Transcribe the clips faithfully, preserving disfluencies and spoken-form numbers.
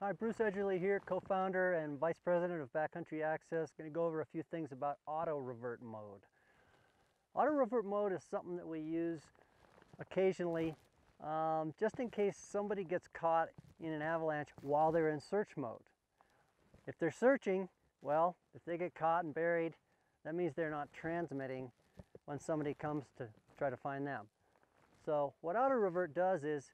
Hi, Bruce Edgerly here, co-founder and vice president of Backcountry Access. Going to go over a few things about auto revert mode. Auto revert mode is something that we use occasionally um, just in case somebody gets caught in an avalanche while they're in search mode. If they're searching, well, if they get caught and buried, that means they're not transmitting when somebody comes to try to find them. So what auto revert does is,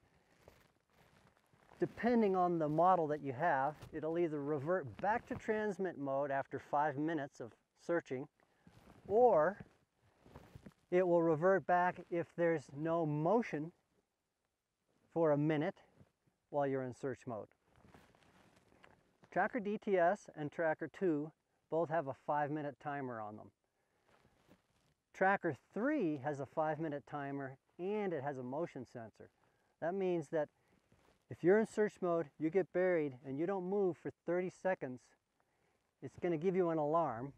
depending on the model that you have, it'll either revert back to transmit mode after five minutes of searching, or it will revert back if there's no motion for a minute while you're in search mode. Tracker D T S and Tracker Two both have a five minute timer on them. Tracker Three has a five minute timer and it has a motion sensor. That means that if you're in search mode, you get buried and you don't move for thirty seconds, it's going to give you an alarm.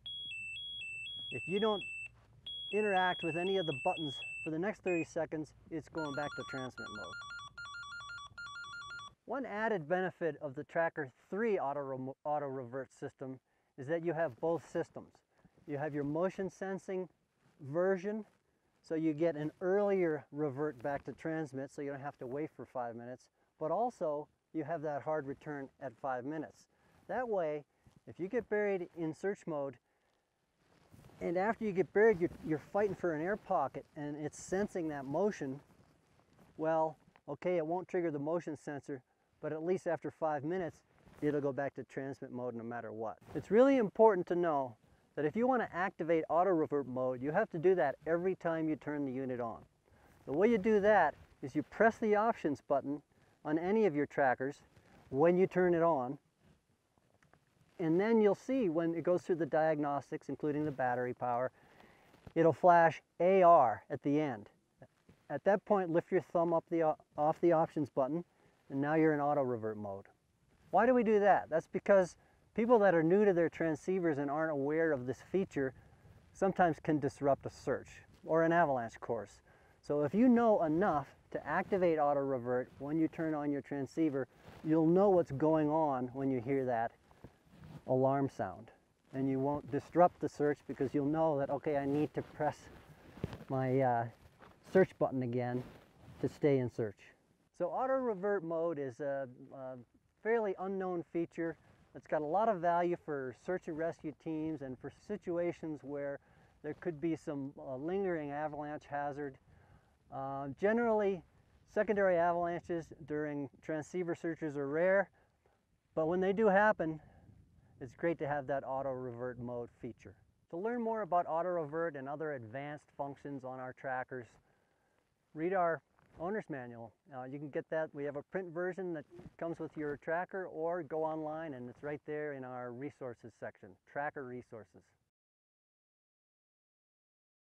If you don't interact with any of the buttons for the next thirty seconds, it's going back to transmit mode. One added benefit of the Tracker three auto, auto revert system is that you have both systems. You have your motion sensing version, so you get an earlier revert back to transmit, so you don't have to wait for five minutes. But also you have that hard return at five minutes. That way, if you get buried in search mode, and after you get buried, you're, you're fighting for an air pocket and it's sensing that motion, well, okay, it won't trigger the motion sensor, but at least after five minutes, it'll go back to transmit mode no matter what. It's really important to know that if you want to activate auto revert mode, you have to do that every time you turn the unit on. The way you do that is you press the options button on any of your trackers when you turn it on, and then you'll see when it goes through the diagnostics, including the battery power, it'll flash A R at the end. At that point, lift your thumb up the, off the options button, and now you're in auto revert mode. Why do we do that? That's because people that are new to their transceivers and aren't aware of this feature sometimes can disrupt a search or an avalanche course. So if you know enough to activate auto revert when you turn on your transceiver, you'll know what's going on when you hear that alarm sound, and you won't disrupt the search because you'll know that, okay, I need to press my uh, search button again to stay in search. So auto revert mode is a, a fairly unknown feature that's got a lot of value for search and rescue teams and for situations where there could be some uh, lingering avalanche hazard. Uh, generally, secondary avalanches during transceiver searches are rare, but when they do happen, it's great to have that auto revert mode feature. To learn more about auto revert and other advanced functions on our trackers, read our owner's manual. Uh, you can get that. We have a print version that comes with your tracker, or go online and it's right there in our resources section, tracker resources.